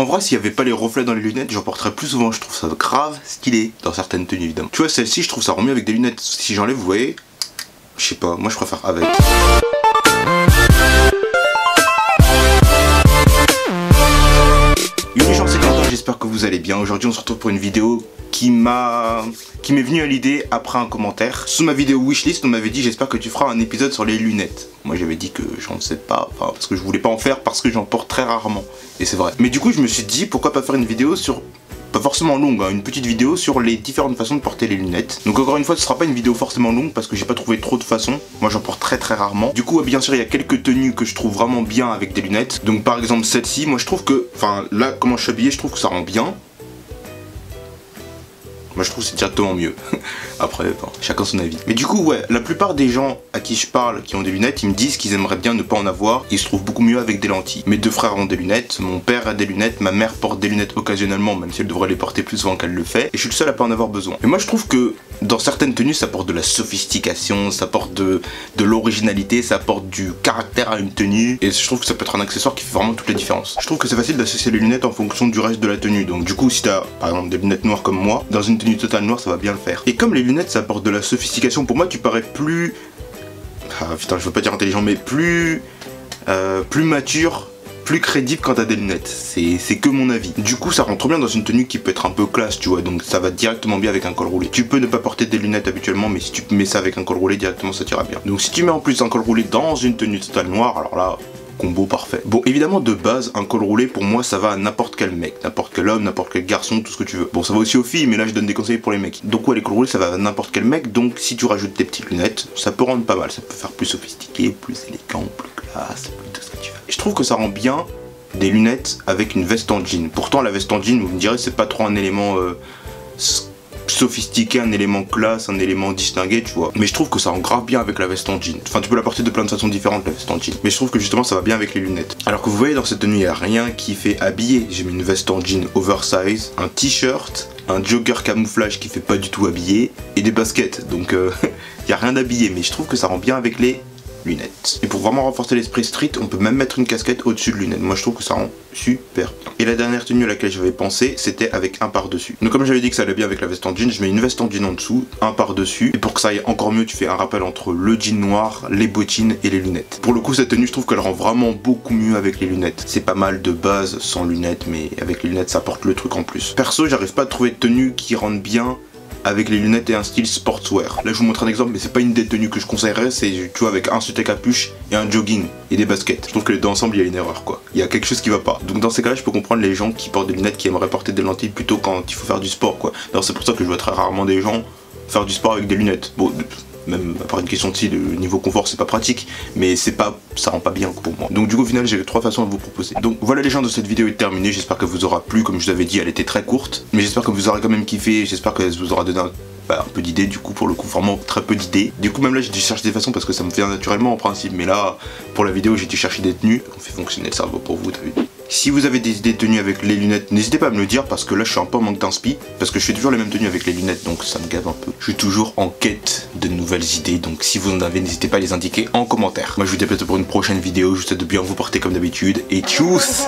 En vrai, s'il n'y avait pas les reflets dans les lunettes, j'en porterais plus souvent. Je trouve ça grave stylé dans certaines tenues, évidemment. Tu vois, celle-ci, je trouve ça rend mieux avec des lunettes. Si j'enlève, vous voyez, je sais pas, moi je préfère avec. Yo les gens, c'est Quentin, j'espère que vous allez bien. Aujourd'hui, on se retrouve pour une vidéo qui m'est venue à l'idée après un commentaire. Sous ma vidéo wishlist, on m'avait dit j'espère que tu feras un épisode sur les lunettes. Moi j'avais dit que j'en sais pas, enfin parce que je voulais pas en faire parce que j'en porte très rarement. Et c'est vrai. Mais du coup je me suis dit pourquoi pas faire une vidéo sur, pas forcément longue, hein, une petite vidéo sur les différentes façons de porter les lunettes. Donc encore une fois ce sera pas une vidéo forcément longue parce que j'ai pas trouvé trop de façons. Moi j'en porte très rarement. Du coup bien sûr il y a quelques tenues que je trouve vraiment bien avec des lunettes. Donc par exemple celle-ci, moi je trouve que, enfin là comment je suis habillé je trouve que ça rend bien. Moi je trouve que c'est directement mieux. Après bon, chacun son avis. Mais du coup ouais, la plupart des gens à qui je parle qui ont des lunettes, ils me disent qu'ils aimeraient bien ne pas en avoir. Ils se trouvent beaucoup mieux avec des lentilles. Mes deux frères ont des lunettes, mon père a des lunettes, ma mère porte des lunettes occasionnellement, même si elle devrait les porter plus souvent qu'elle le fait. Et je suis le seul à pas en avoir besoin. Et moi je trouve que dans certaines tenues ça porte de la sophistication, ça porte de l'originalité, ça porte du caractère à une tenue. Et je trouve que ça peut être un accessoire qui fait vraiment toute la différence. Je trouve que c'est facile d'associer les lunettes en fonction du reste de la tenue. Donc du coup si t'as par exemple des lunettes noires comme moi, dans une tenue totale noire ça va bien le faire. Et comme les lunettes ça apporte de la sophistication, pour moi tu parais plus, ah putain je veux pas dire intelligent, mais plus mature, plus crédible quand t'as des lunettes. C'est que mon avis. Du coup ça rentre bien dans une tenue qui peut être un peu classe, tu vois, donc ça va directement bien avec un col roulé. Tu peux ne pas porter des lunettes habituellement, mais si tu mets ça avec un col roulé directement ça t'ira bien. Donc si tu mets en plus un col roulé dans une tenue totale noire, alors là combo parfait. Bon évidemment de base un col roulé pour moi ça va à n'importe quel mec, n'importe quel homme, n'importe quel garçon, tout ce que tu veux. Bon ça va aussi aux filles mais là je donne des conseils pour les mecs. Donc ouais les cols roulés ça va à n'importe quel mec, donc si tu rajoutes tes petites lunettes ça peut rendre pas mal, ça peut faire plus sophistiqué, plus élégant, plus classe, plus tout ce que tu veux. Et je trouve que ça rend bien des lunettes avec une veste en jean. Pourtant la veste en jean vous me direz c'est pas trop un élément sophistiqué, un élément classe, un élément distingué, tu vois. Mais je trouve que ça rend grave bien avec la veste en jean. Enfin, tu peux la porter de plein de façons différentes, la veste en jean. Mais je trouve que justement, ça va bien avec les lunettes. Alors que vous voyez, dans cette tenue, il n'y a rien qui fait habiller. J'ai mis une veste en jean oversize, un t-shirt, un jogger camouflage qui fait pas du tout habiller, et des baskets. Donc, il n'y a rien d'habillé, mais je trouve que ça rend bien avec les lunettes. Et pour vraiment renforcer l'esprit street, on peut même mettre une casquette au-dessus de lunettes. Moi, je trouve que ça rend super bien. Et la dernière tenue à laquelle j'avais pensé, c'était avec un par-dessus. Donc comme j'avais dit que ça allait bien avec la veste en jean, je mets une veste en jean en dessous, un par-dessus. Et pour que ça aille encore mieux, tu fais un rappel entre le jean noir, les bottines et les lunettes. Pour le coup, cette tenue, je trouve qu'elle rend vraiment beaucoup mieux avec les lunettes. C'est pas mal de base sans lunettes, mais avec les lunettes, ça porte le truc en plus. Perso, j'arrive pas à trouver de tenue qui rende bien avec les lunettes et un style sportswear. Là je vous montre un exemple mais c'est pas une des tenues que je conseillerais, c'est tu vois avec un sweat à capuche et un jogging et des baskets. Je trouve que les deux ensemble il y a une erreur quoi. Il y a quelque chose qui va pas. Donc dans ces cas là je peux comprendre les gens qui portent des lunettes qui aimeraient porter des lentilles plutôt quand il faut faire du sport quoi. Alors c'est pour ça que je vois très rarement des gens faire du sport avec des lunettes. Bon même à part une question de si le niveau confort c'est pas pratique, mais c'est pas, ça rend pas bien pour moi. Donc du coup au final j'ai trois façons à vous proposer. Donc voilà les gens, de cette vidéo est terminée, j'espère qu'elle vous aura plu. Comme je vous avais dit elle était très courte, mais j'espère que vous aurez quand même kiffé, j'espère qu'elle vous aura donné un peu d'idées. Du coup pour le coup vraiment très peu d'idées. Du coup même là j'ai dû chercher des façons parce que ça me vient naturellement en principe, mais là pour la vidéo j'ai dû chercher des tenues. On fait fonctionner le cerveau pour vous, t'as vu. Si vous avez des idées de tenues avec les lunettes, n'hésitez pas à me le dire parce que là je suis un peu en manque d'inspi, parce que je fais toujours les mêmes tenues avec les lunettes donc ça me gave un peu. Je suis toujours en quête de nouvelles idées, donc si vous en avez n'hésitez pas à les indiquer en commentaire. Moi je vous dis à bientôt pour une prochaine vidéo, je vous souhaite de bien vous porter comme d'habitude et tchuss.